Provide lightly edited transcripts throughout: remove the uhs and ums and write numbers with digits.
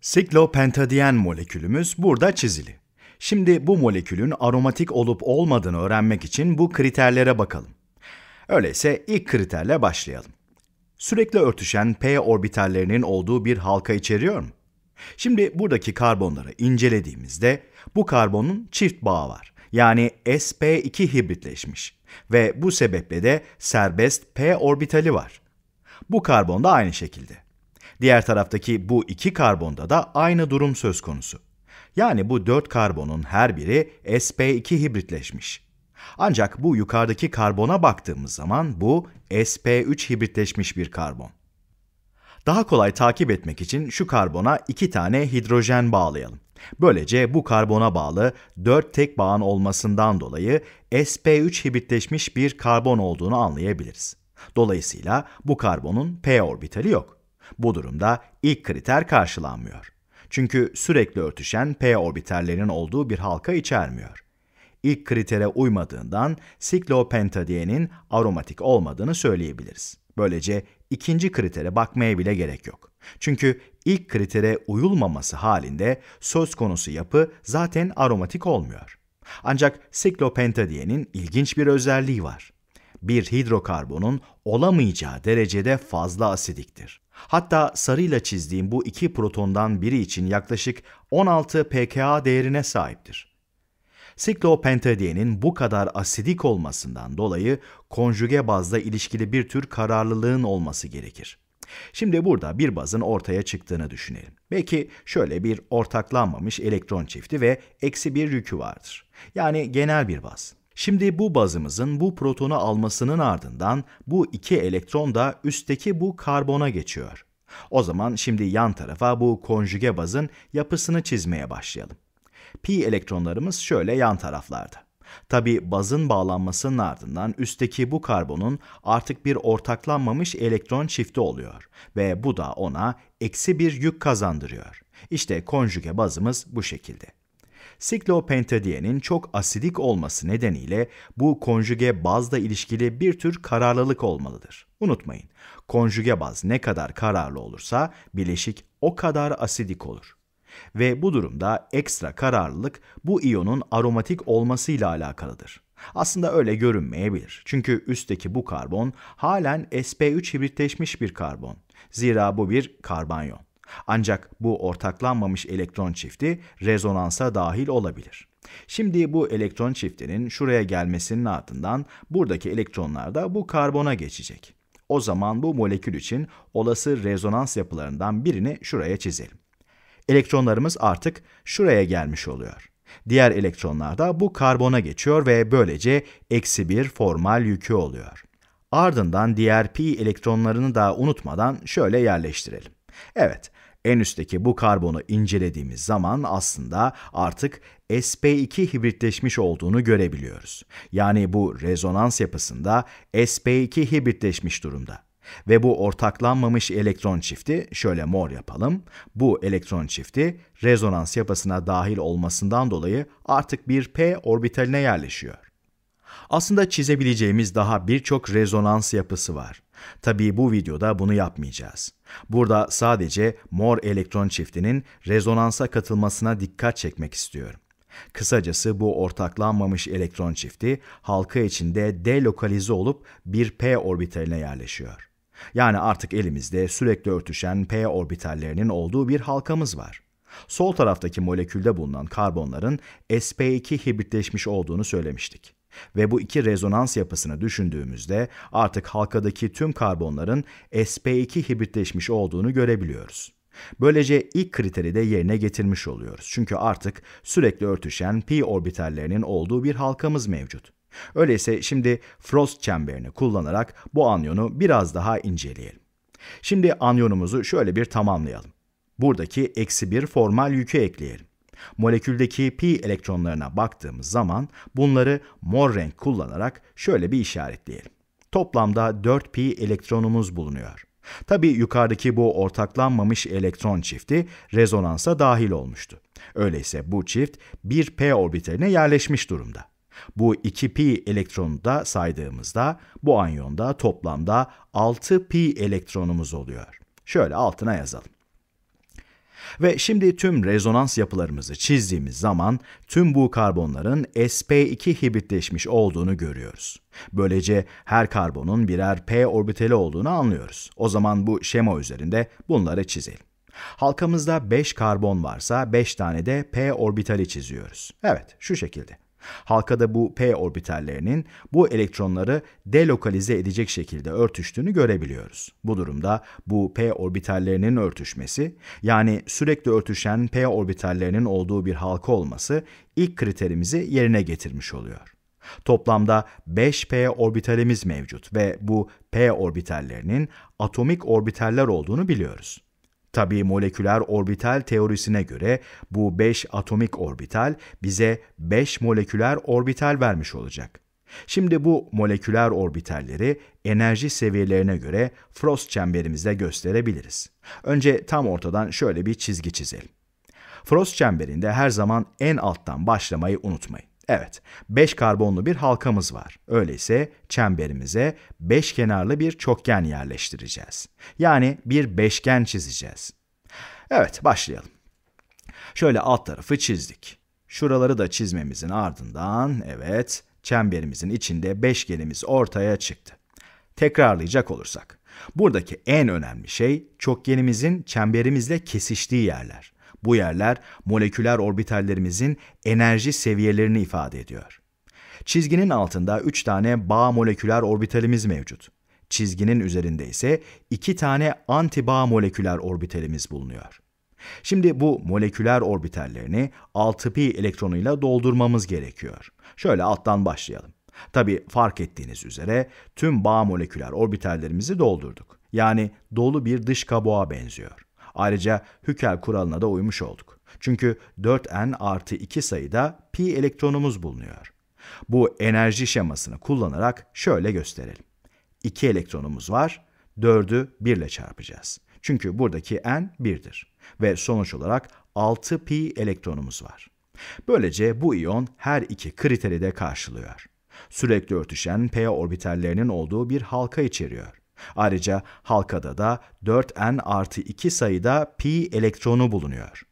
Siklopentadien molekülümüz burada çizili. Şimdi bu molekülün aromatik olup olmadığını öğrenmek için bu kriterlere bakalım. Öyleyse ilk kriterle başlayalım. Sürekli örtüşen p orbitallerinin olduğu bir halka içeriyor mu? Şimdi buradaki karbonları incelediğimizde bu karbonun çift bağı var. Yani sp2 hibritleşmiş ve bu sebeple de serbest p orbitali var. Bu karbon da aynı şekilde. Diğer taraftaki bu iki karbonda da aynı durum söz konusu. Yani bu 4 karbonun her biri sp2 hibritleşmiş. Ancak bu yukarıdaki karbona baktığımız zaman bu sp3 hibritleşmiş bir karbon. Daha kolay takip etmek için şu karbona 2 tane hidrojen bağlayalım. Böylece bu karbona bağlı 4 tek bağın olmasından dolayı sp3 hibritleşmiş bir karbon olduğunu anlayabiliriz. Dolayısıyla bu karbonun p orbitali yok. Bu durumda ilk kriter karşılanmıyor. Çünkü sürekli örtüşen p orbitallerinin olduğu bir halka içermiyor. İlk kritere uymadığından siklopentadienin aromatik olmadığını söyleyebiliriz. Böylece ikinci kritere bakmaya bile gerek yok. Çünkü ilk kritere uyulmaması halinde söz konusu yapı zaten aromatik olmuyor. Ancak siklopentadienin ilginç bir özelliği var. Bir hidrokarbonun olamayacağı derecede fazla asidiktir. Hatta sarıyla çizdiğim bu iki protondan biri için yaklaşık 16 pKa değerine sahiptir. Siklopentadienin bu kadar asidik olmasından dolayı konjüge bazla ilişkili bir tür kararlılığın olması gerekir. Şimdi burada bir bazın ortaya çıktığını düşünelim. Belki şöyle bir ortaklanmamış elektron çifti ve -1 yükü vardır. Yani genel bir baz. Şimdi bu bazımızın bu protonu almasının ardından bu iki elektron da üstteki bu karbona geçiyor. O zaman şimdi yan tarafa bu konjüge bazın yapısını çizmeye başlayalım. Pi elektronlarımız şöyle yan taraflarda. Tabi bazın bağlanmasının ardından üstteki bu karbonun artık bir ortaklanmamış elektron çifti oluyor ve bu da ona -1 yük kazandırıyor. İşte konjüge bazımız bu şekilde. Siklopentadienin çok asidik olması nedeniyle bu konjüge bazla ilişkili bir tür kararlılık olmalıdır. Unutmayın, konjüge baz ne kadar kararlı olursa bileşik o kadar asidik olur. Ve bu durumda ekstra kararlılık bu iyonun aromatik olmasıyla alakalıdır. Aslında öyle görünmeyebilir. Çünkü üstteki bu karbon halen sp3 hibritleşmiş bir karbon. Zira bu bir karbanyon. Ancak bu ortaklanmamış elektron çifti rezonansa dahil olabilir. Şimdi bu elektron çiftinin şuraya gelmesinin ardından buradaki elektronlar da bu karbona geçecek. O zaman bu molekül için olası rezonans yapılarından birini şuraya çizelim. Elektronlarımız artık şuraya gelmiş oluyor. Diğer elektronlar da bu karbona geçiyor ve böylece -1 formal yükü oluyor. Ardından diğer pi elektronlarını da unutmadan şöyle yerleştirelim. Evet, en üstteki bu karbonu incelediğimiz zaman aslında artık sp2 hibritleşmiş olduğunu görebiliyoruz. Yani bu rezonans yapısında sp2 hibritleşmiş durumda. Ve bu ortaklanmamış elektron çifti, şöyle mor yapalım, bu elektron çifti rezonans yapısına dahil olmasından dolayı artık bir p orbitaline yerleşiyor. Aslında çizebileceğimiz daha birçok rezonans yapısı var. Tabii bu videoda bunu yapmayacağız. Burada sadece mor elektron çiftinin rezonansa katılmasına dikkat çekmek istiyorum. Kısacası bu ortaklanmamış elektron çifti halka içinde delokalize olup bir p orbitaline yerleşiyor. Yani artık elimizde sürekli örtüşen p orbitallerinin olduğu bir halkamız var. Sol taraftaki molekülde bulunan karbonların sp2 hibritleşmiş olduğunu söylemiştik. Ve bu iki rezonans yapısını düşündüğümüzde artık halkadaki tüm karbonların sp2 hibritleşmiş olduğunu görebiliyoruz. Böylece ilk kriteri de yerine getirmiş oluyoruz. Çünkü artık sürekli örtüşen pi orbitallerinin olduğu bir halkamız mevcut. Öyleyse şimdi Frost çemberini kullanarak bu anyonu biraz daha inceleyelim. Şimdi anyonumuzu şöyle bir tamamlayalım. Buradaki -1 formal yükü ekleyelim. Moleküldeki pi elektronlarına baktığımız zaman bunları mor renk kullanarak şöyle bir işaretleyelim. Toplamda 4 pi elektronumuz bulunuyor. Tabii yukarıdaki bu ortaklanmamış elektron çifti rezonansa dahil olmuştu. Öyleyse bu çift bir p orbitaline yerleşmiş durumda. Bu 2 pi elektronu da saydığımızda bu anyonda toplamda 6 pi elektronumuz oluyor. Şöyle altına yazalım. Ve şimdi tüm rezonans yapılarımızı çizdiğimiz zaman tüm bu karbonların sp2 hibritleşmiş olduğunu görüyoruz. Böylece her karbonun birer p orbitali olduğunu anlıyoruz. O zaman bu şema üzerinde bunları çizelim. Halkamızda 5 karbon varsa 5 tane de p orbitali çiziyoruz. Evet, şu şekilde. Halkada bu p orbitallerinin bu elektronları delokalize edecek şekilde örtüştüğünü görebiliyoruz. Bu durumda bu p orbitallerinin örtüşmesi, yani sürekli örtüşen p orbitallerinin olduğu bir halka olması ilk kriterimizi yerine getirmiş oluyor. Toplamda 5p orbitalimiz mevcut ve bu p orbitallerinin atomik orbitaller olduğunu biliyoruz. Tabii moleküler orbital teorisine göre bu 5 atomik orbital bize 5 moleküler orbital vermiş olacak. Şimdi bu moleküler orbitalleri enerji seviyelerine göre Frost çemberimizde gösterebiliriz. Önce tam ortadan şöyle bir çizgi çizelim. Frost çemberinde her zaman en alttan başlamayı unutmayın. Evet, 5 karbonlu bir halkamız var. Öyleyse çemberimize 5 kenarlı bir çokgen yerleştireceğiz. Yani bir beşgen çizeceğiz. Evet, başlayalım. Şöyle alt tarafı çizdik. Şuraları da çizmemizin ardından, evet, çemberimizin içinde beşgenimiz ortaya çıktı. Tekrarlayacak olursak, buradaki en önemli şey çokgenimizin çemberimizle kesiştiği yerler. Bu yerler moleküler orbitallerimizin enerji seviyelerini ifade ediyor. Çizginin altında 3 tane bağ moleküler orbitalimiz mevcut. Çizginin üzerinde ise 2 tane antibağ moleküler orbitalimiz bulunuyor. Şimdi bu moleküler orbitallerini 6p elektronuyla doldurmamız gerekiyor. Şöyle alttan başlayalım. Tabii fark ettiğiniz üzere tüm bağ moleküler orbitallerimizi doldurduk. Yani dolu bir dış kabuğa benziyor. Ayrıca Hükel kuralına da uymuş olduk. Çünkü 4n+2 sayıda pi elektronumuz bulunuyor. Bu enerji şemasını kullanarak şöyle gösterelim. 2 elektronumuz var, 4'ü 1 ile çarpacağız. Çünkü buradaki n 1'dir. Ve sonuç olarak 6 pi elektronumuz var. Böylece bu iyon her iki kriteri de karşılıyor. Sürekli örtüşen p orbitallerinin olduğu bir halka içeriyor. Ayrıca halkada da 4n+2 sayıda pi elektronu bulunuyor.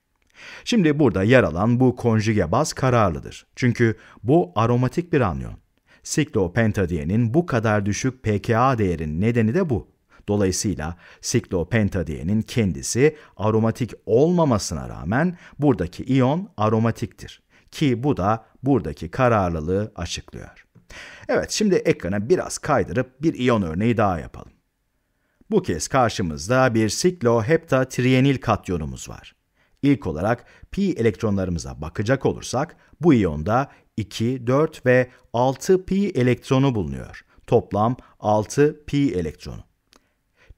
Şimdi burada yer alan bu konjüge baz kararlıdır. Çünkü bu aromatik bir anyon. Siklopentadienin bu kadar düşük pKa değerinin nedeni de bu. Dolayısıyla siklopentadienin kendisi aromatik olmamasına rağmen buradaki iyon aromatiktir. Ki bu da buradaki kararlılığı açıklıyor. Evet, şimdi ekrana biraz kaydırıp bir iyon örneği daha yapalım. Bu kez karşımızda bir sikloheptatrienil katyonumuz var. İlk olarak pi elektronlarımıza bakacak olursak bu iyonda 2, 4 ve 6 pi elektronu bulunuyor. Toplam 6 pi elektronu.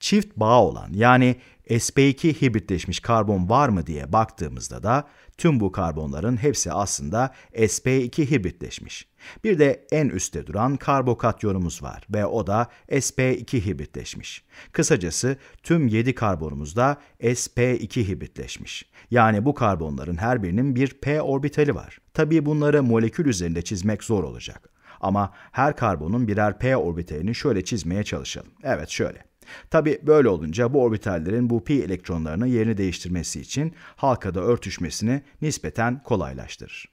Çift bağ olan, yani sp2 hibritleşmiş karbon var mı diye baktığımızda da tüm bu karbonların hepsi aslında sp2 hibritleşmiş. Bir de en üstte duran karbokatyonumuz var ve o da sp2 hibritleşmiş. Kısacası tüm 7 karbonumuz da sp2 hibritleşmiş. Yani bu karbonların her birinin bir p orbitali var. Tabii bunları molekül üzerinde çizmek zor olacak. Ama her karbonun birer p orbitalini şöyle çizmeye çalışalım. Evet, şöyle. Tabi böyle olunca bu orbitallerin bu pi elektronlarının yerini değiştirmesi için halkada örtüşmesini nispeten kolaylaştırır.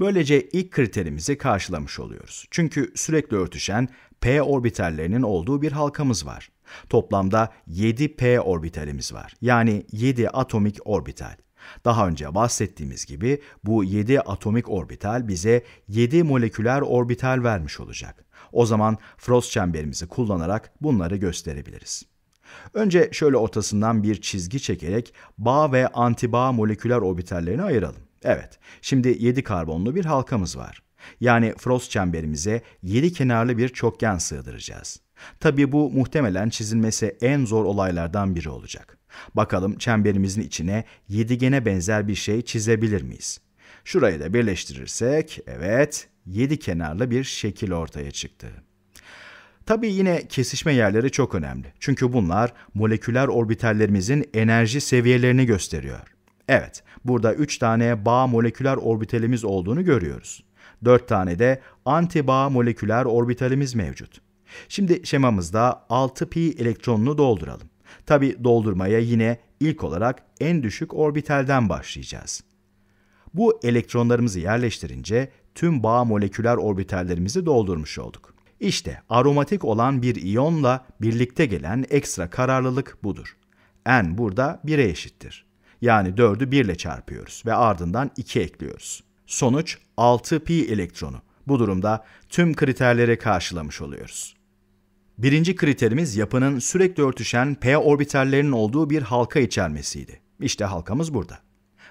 Böylece ilk kriterimizi karşılamış oluyoruz. Çünkü sürekli örtüşen p orbitallerinin olduğu bir halkamız var. Toplamda 7 p orbitalimiz var. Yani 7 atomik orbital. Daha önce bahsettiğimiz gibi bu 7 atomik orbital bize 7 moleküler orbital vermiş olacak. O zaman Frost çemberimizi kullanarak bunları gösterebiliriz. Önce şöyle ortasından bir çizgi çekerek bağ ve antibağ moleküler orbitallerini ayıralım. Evet, şimdi 7 karbonlu bir halkamız var. Yani Frost çemberimize 7 kenarlı bir çokgen sığdıracağız. Tabii bu muhtemelen çizilmesi en zor olaylardan biri olacak. Bakalım çemberimizin içine yedigene benzer bir şey çizebilir miyiz? Şurayı da birleştirirsek, evet, 7 kenarlı bir şekil ortaya çıktı. Tabii yine kesişme yerleri çok önemli. Çünkü bunlar moleküler orbitallerimizin enerji seviyelerini gösteriyor. Evet, burada 3 tane bağ moleküler orbitalimiz olduğunu görüyoruz. 4 tane de antibağ moleküler orbitalimiz mevcut. Şimdi şemamızda 6 pi elektronunu dolduralım. Tabi doldurmaya yine ilk olarak en düşük orbitalden başlayacağız. Bu elektronlarımızı yerleştirince tüm bağ moleküler orbitallerimizi doldurmuş olduk. İşte aromatik olan bir iyonla birlikte gelen ekstra kararlılık budur. N burada 1'e eşittir. Yani 4'ü 1 ile çarpıyoruz ve ardından 2 ekliyoruz. Sonuç 6pi elektronu. Bu durumda tüm kriterleri karşılamış oluyoruz. Birinci kriterimiz yapının sürekli örtüşen p orbitallerinin olduğu bir halka içermesiydi. İşte halkamız burada.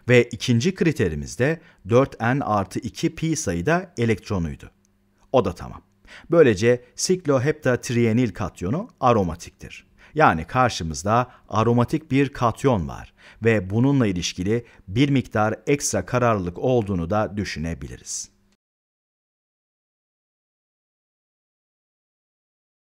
Ve ikinci kriterimiz de 4n artı 2pi sayıda elektronuydu. O da tamam. Böylece sikloheptatrienil katyonu aromatiktir. Yani karşımızda aromatik bir katyon var ve bununla ilişkili bir miktar ekstra kararlılık olduğunu da düşünebiliriz.